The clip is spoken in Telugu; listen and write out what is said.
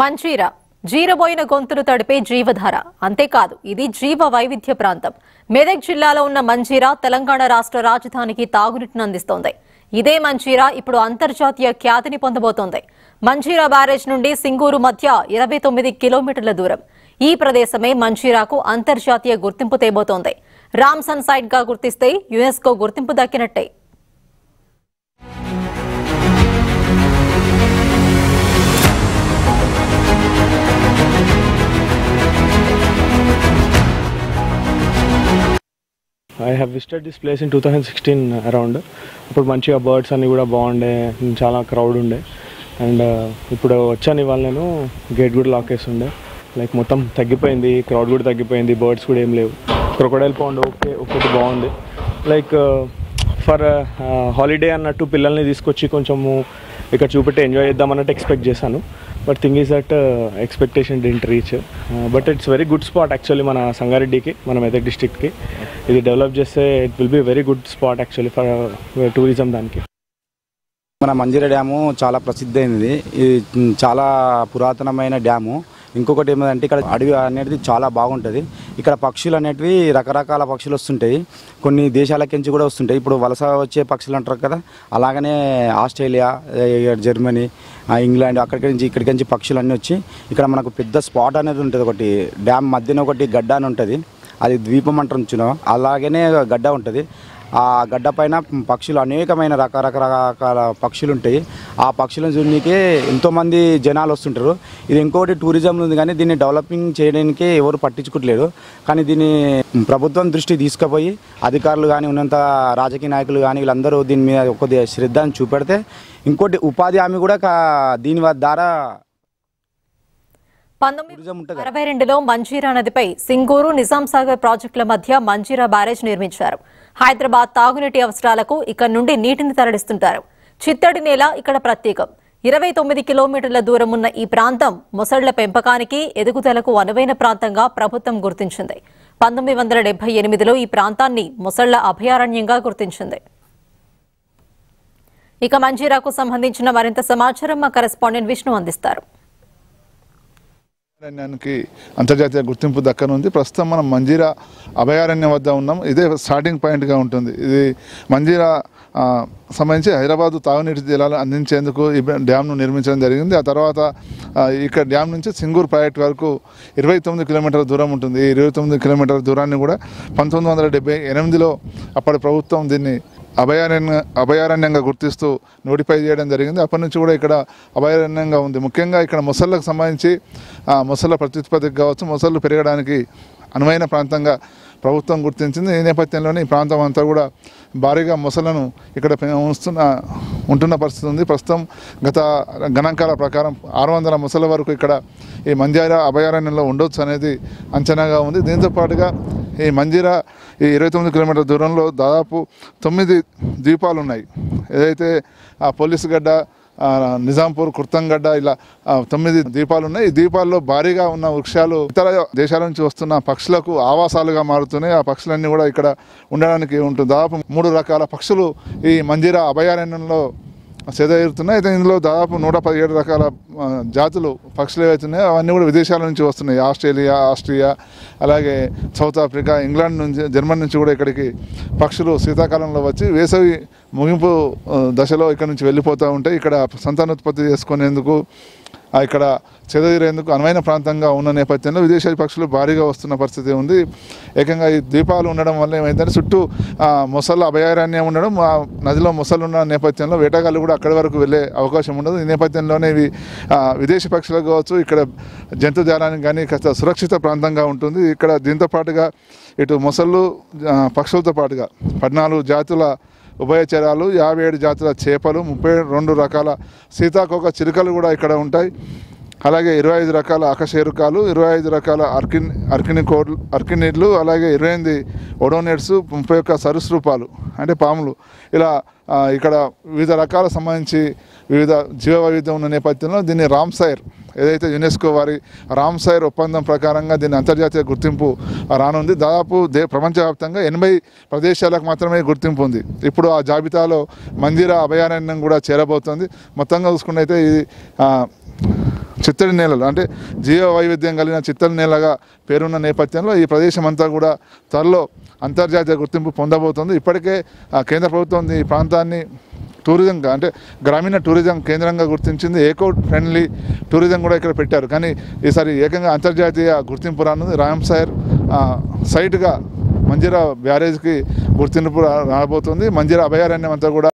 మంజీరా జీరబోయిన గొంతులు తడిపే జీవధార. అంతేకాదు, ఇది జీవ వైవిధ్య ప్రాంతం. మెదక్ జిల్లాలో ఉన్న మంజీరా తెలంగాణ రాష్ట్ర రాజధానికి తాగునీటిని అందిస్తోంది. ఇదే మంజీరా ఇప్పుడు అంతర్జాతీయ ఖ్యాతిని పొందబోతోంది. మంజీరా బ్యారేజ్ నుండి సింగూరు మధ్య 29 కిలోమీటర్ల దూరం. ఈ ప్రదేశమే మంజీరాకు అంతర్జాతీయ గుర్తింపు తేబోతోంది. రామ్సన్ సైట్ గా గుర్తిస్తే యునెస్కో గుర్తింపు దక్కినట్టే. I have visited this place in 2016 around. ఇప్పుడు మంచిగా బర్డ్స్ అన్నీ కూడా బాగుండే, చాలా క్రౌడ్ ఉండే. అండ్ ఇప్పుడు వచ్చాను, ఇవాళ నేను గేట్ కూడా లాక్ చేస్తుండే. లైక్ మొత్తం తగ్గిపోయింది, క్రౌడ్ కూడా తగ్గిపోయింది, బర్డ్స్ కూడా ఏం లేవు. క్రొకోడైల్ పాండ్ ఒక్కటి బాగుంది. లైక్ ఫర్ హాలిడే అన్నట్టు పిల్లల్ని తీసుకొచ్చి కొంచెము ఇక్కడ చూపెట్టి ఎంజాయ్ చేద్దామన్నట్టు ఎక్స్పెక్ట్ చేశాను. But thing is that expectation didn't reach. But it's very good spot actually మన సంగారెడ్డికి, మన మెదక్ డిస్ట్రిక్ట్కి. ఇది డెవలప్ చేస్తే it will be very good spot actually for tourism. దానికి మన మంజీరా డ్యాము చాలా ప్రసిద్ధి అయింది. ఇది చాలా పురాతనమైన డ్యాము. ఇంకొకటి ఏమంటే ఇక్కడ అడవి అనేది చాలా బాగుంటుంది. ఇక్కడ పక్షులు అనేటివి రకరకాల పక్షులు వస్తుంటాయి, కొన్ని దేశాలకించి కూడా వస్తుంటాయి. ఇప్పుడు వలస వచ్చే పక్షులు అంటారు కదా, అలాగనే ఆస్ట్రేలియా, జర్మనీ, ఇంగ్లాండ్ అక్కడికి నుంచి పక్షులు అన్నీ వచ్చి ఇక్కడ మనకు పెద్ద స్పాట్ అనేది ఉంటుంది. ఒకటి డ్యామ్ మధ్యన ఒకటి గడ్డ అని ఉంటుంది, అది ద్వీపం అంటారు చూడో, అలాగనే గడ్డ ఉంటుంది. ఆ గడ్డ పైన పక్షులు అనేకమైన రకరకాల పక్షులు ఉంటాయి. ఆ పక్షులను చూడడానికి ఎంతోమంది జనాలు వస్తుంటారు. ఇది ఇంకోటి టూరిజం ఉంది, కానీ దీన్ని డెవలపింగ్ చేయడానికి ఎవరు పట్టించుకోవట్లేదు. కానీ దీన్ని ప్రభుత్వం దృష్టి తీసుకుపోయి అధికారులు కానీ, ఉన్నంత రాజకీయ నాయకులు కానీ, వీళ్ళందరూ దీని మీద కొద్దిగా శ్రద్ధను చూపెడితే, ఇంకోటి ఉపాధి హామీ కూడా దీని ద్వారా. 1962లో మంజీరా నదిపై సింగూరు, నిజాం సాగర్ ప్రాజెక్టుల మధ్య మంజీరా బ్యారేజ్ నిర్మించారు. హైదరాబాద్ తాగునీటి అవసరాలకు ఇక్కడ నుండి నీటిని తరలిస్తుంటారు. చిత్తడి నేల ఇక్కడ ప్రత్యేకం. 29 కిలోమీటర్ల దూరం ఉన్న ఈ ప్రాంతం మొసళ్ల పెంపకానికి, ఎదుగుదలకు అనువైన ప్రాంతంగా ప్రభుత్వం గుర్తించింది. 1978లో ఈ ప్రాంతాన్ని మొసళ్ల అభయారణ్యంగా గుర్తించింది. ఇక మంజీరాకు సంబంధించిన మరింత సమాచారం మా కరెస్పాండెంట్ విష్ణు అందిస్తారు. అభయారణ్యానికి అంతర్జాతీయ గుర్తింపు దక్కనుంది. ప్రస్తుతం మనం మంజీరా అభయారణ్యం వద్ద ఉన్నాం. ఇదే స్టార్టింగ్ పాయింట్గా ఉంటుంది. ఇది మంజీరా సంబంధించి హైదరాబాదు తాగునీటి జలాలు అందించేందుకు ఈ డ్యామ్ను నిర్మించడం జరిగింది. ఆ తర్వాత ఇక్కడ డ్యామ్ నుంచి సింగూరు ప్రాజెక్ట్ వరకు 29 కిలోమీటర్ల దూరం ఉంటుంది. ఈ 29 కిలోమీటర్ల దూరాన్ని కూడా 1978లో అప్పటి ప్రభుత్వం దీన్ని అభయారణ్యంగా గుర్తిస్తూ నోటిఫై చేయడం జరిగింది. అప్పటి నుంచి కూడా ఇక్కడ అభయారణ్యంగా ఉంది. ముఖ్యంగా ఇక్కడ మొసళ్ళకు సంబంధించి మొసళ్ళ ప్రత్యుత్పత్తికి కావచ్చు, మొసళ్ళు పెరగడానికి అనువైన ప్రాంతంగా ప్రభుత్వం గుర్తించింది. ఈ నేపథ్యంలోనే ఈ ప్రాంతం అంతా కూడా భారీగా మొసళ్లను ఇక్కడ ఉంటున్న పరిస్థితి ఉంది. ప్రస్తుతం గత గణాంకాల ప్రకారం 600 మొసళ్ళ వరకు ఇక్కడ ఈ మంజీరా అభయారణ్యంలో ఉండొచ్చు అనేది అంచనాగా ఉంది. దీంతోపాటుగా ఈ మంజీరా ఈ 29 కిలోమీటర్ల దూరంలో దాదాపు 9 ద్వీపాలు ఉన్నాయి. ఏదైతే ఆ పోలీసు గడ్డ, నిజాంపూర్, కుర్తంగడ్డ, ఇలా 9 ద్వీపాలు ఉన్నాయి. ఈ ద్వీపాల్లో భారీగా ఉన్న వృక్షాలు ఇతర దేశాల నుంచి వస్తున్న పక్షులకు ఆవాసాలుగా మారుతున్నాయి. ఆ పక్షులన్నీ కూడా ఇక్కడ ఉండడానికి ఉంటుంది. దాదాపు 3 రకాల పక్షులు ఈ మంజీరా అభయారణ్యంలో సేదీరుతున్నాయి. అయితే ఇందులో దాదాపు 117 రకాల జాతులు పక్షులు ఏవైతున్నాయో అవన్నీ కూడా విదేశాల నుంచి వస్తున్నాయి. ఆస్ట్రియా, అలాగే సౌత్ ఆఫ్రికా, ఇంగ్లాండ్ నుంచి, జర్మనీ నుంచి కూడా ఇక్కడికి పక్షులు శీతాకాలంలో వచ్చి వేసవి ముగింపు దశలో ఇక్కడ నుంచి వెళ్ళిపోతూ ఉంటాయి. ఇక్కడ సంతానోత్పత్తి చేసుకునేందుకు, ఇక్కడ చెదరేందుకు అనువైన ప్రాంతంగా ఉన్న నేపథ్యంలో విదేశీ పక్షులు భారీగా వస్తున్న పరిస్థితి ఉంది. ఏకంగా ఈ ద్వీపాలు ఉండడం వల్ల ఏమైందంటే చుట్టూ మొసళ్ళ అభయారణ్యం ఉండడం, నదిలో మొసళ్ళు ఉన్న నేపథ్యంలో వేటగాళ్ళు కూడా అక్కడి వరకు వెళ్ళే అవకాశం ఉండదు. ఈ నేపథ్యంలోనే ఇవి విదేశీ పక్షులకు కావచ్చు, ఇక్కడ జంతుజాలానికి కానీ కాస్త సురక్షిత ప్రాంతంగా ఉంటుంది. ఇక్కడ దీంతోపాటుగా ఇటు మొసళ్ళు పక్షులతో పాటుగా 14 జాతుల ఉభయచరాలు, 57 జాతుల చేపలు, 32 రకాల సీతాకోక చిలుకలు కూడా ఇక్కడ ఉంటాయి. అలాగే 25 రకాల ఆకశేరుకాలు, 25 రకాల అర్కినిడ్లు, అలాగే 28 ఒడోనేట్స్, 31 సరీసృపాలు అంటే పాములు, ఇలా ఇక్కడ వివిధ రకాల సంబంధించి వివిధ జీవ వైవిధ్యం ఉన్న నేపథ్యంలో దీన్ని రామ్సైర్, ఏదైతే యునెస్కో వారి రామ్సైర్ ఒప్పందం ప్రకారంగా దీని అంతర్జాతీయ గుర్తింపు రానుంది. దాదాపు ప్రపంచవ్యాప్తంగా 80 ప్రదేశాలకు మాత్రమే గుర్తింపు ఉంది. ఇప్పుడు ఆ జాబితాలో మంజీరా అభయారణ్యం కూడా చేరబోతోంది. మొత్తంగా చూసుకున్నైతే ఇది చిత్తడి నేలలు అంటే జీవ వైవిధ్యం కలిగిన చిత్తడి నేలగా పేరున్న నేపథ్యంలో ఈ ప్రదేశం అంతా కూడా త్వరలో అంతర్జాతీయ గుర్తింపు పొందబోతోంది. ఇప్పటికే కేంద్ర ప్రభుత్వం ఈ ప్రాంతాన్ని టూరిజంగా అంటే గ్రామీణ టూరిజం కేంద్రంగా గుర్తించింది. ఏకో ఫ్రెండ్లీ టూరిజం కూడా ఇక్కడ పెట్టారు. కానీ ఈసారి ఏకంగా అంతర్జాతీయ గుర్తింపు రానుంది. రామ్సాయర్ సైట్గా మంజీరా బ్యారేజ్కి గుర్తింపు రాబోతుంది. మంజీరా అభయారణ్యం అంతా కూడా